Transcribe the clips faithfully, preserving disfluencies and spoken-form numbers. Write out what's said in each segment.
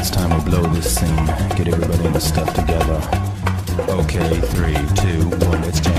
It's time to blow this scene. Get everybody in the stuff together. Okay, three, two, one, let's jam.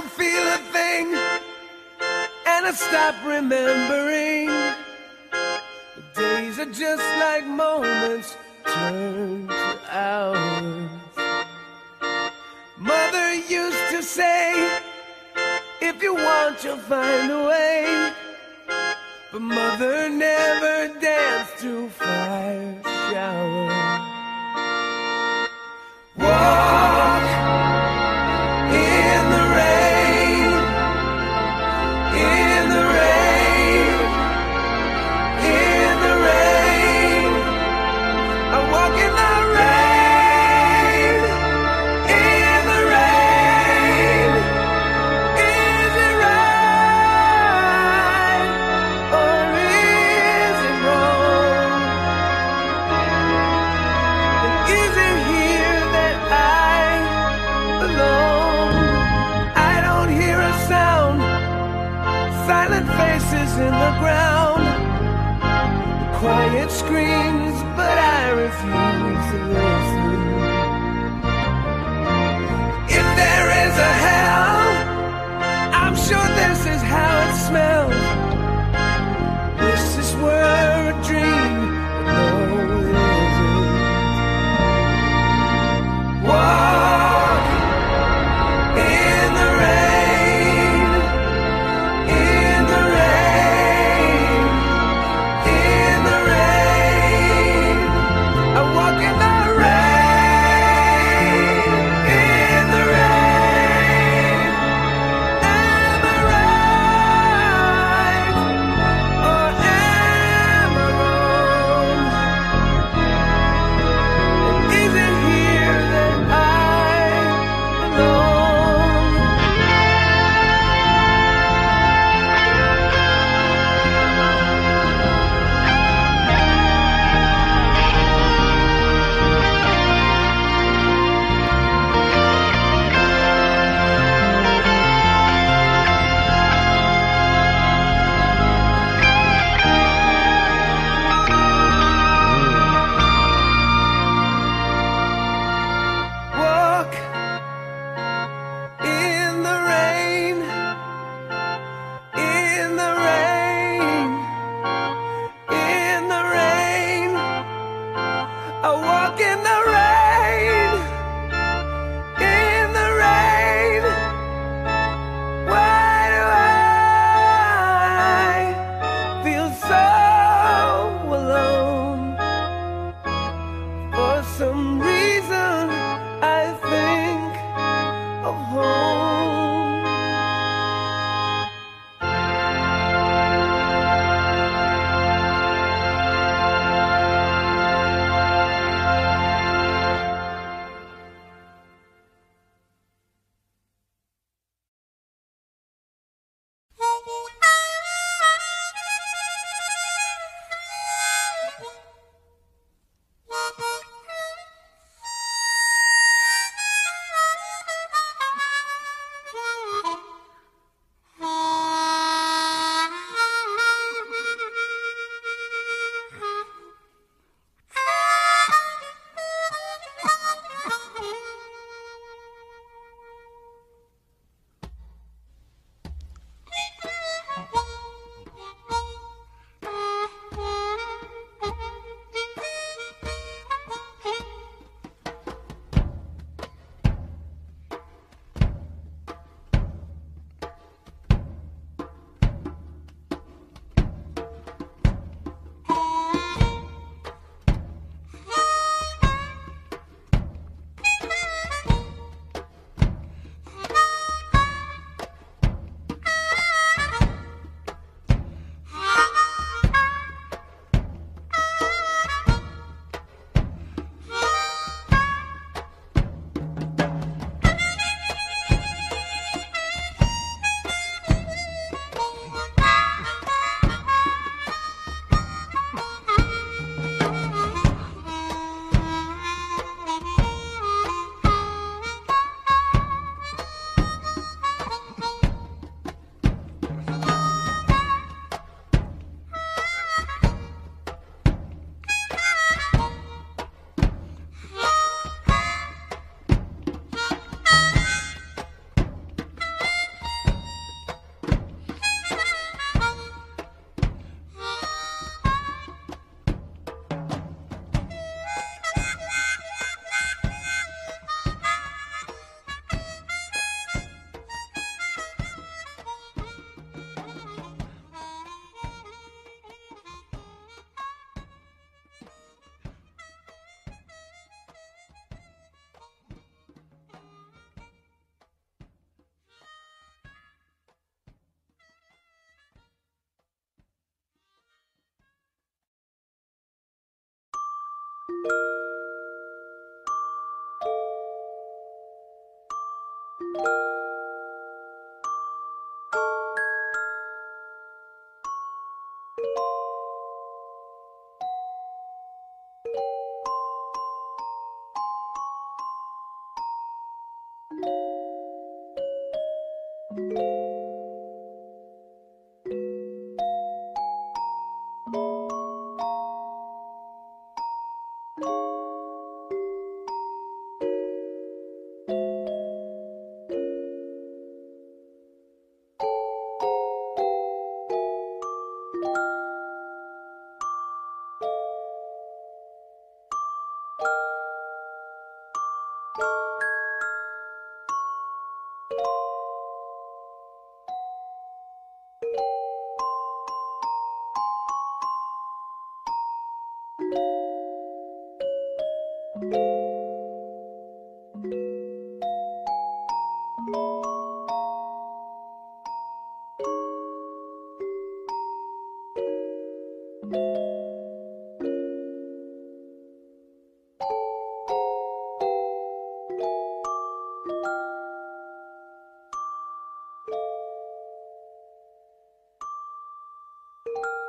don't feel a thing, and I stop remembering. Days are just like moments turn to hours. Mother used to say, if you want, you'll find a way. But mother never danced to fire shower. Walk in the rain, in the rain, in the rain. I walk in the rain, in the rain. Is it right or is it wrong? And is it here that I belong? I don't hear a sound, silent faces in the ground, the quiet screams, but I refuse to listen. If there is a hell, I'm sure this is how it smells. Wish this were a dream, but no, it isn't. Walk in the rain, in the rain, in the rain. I walk You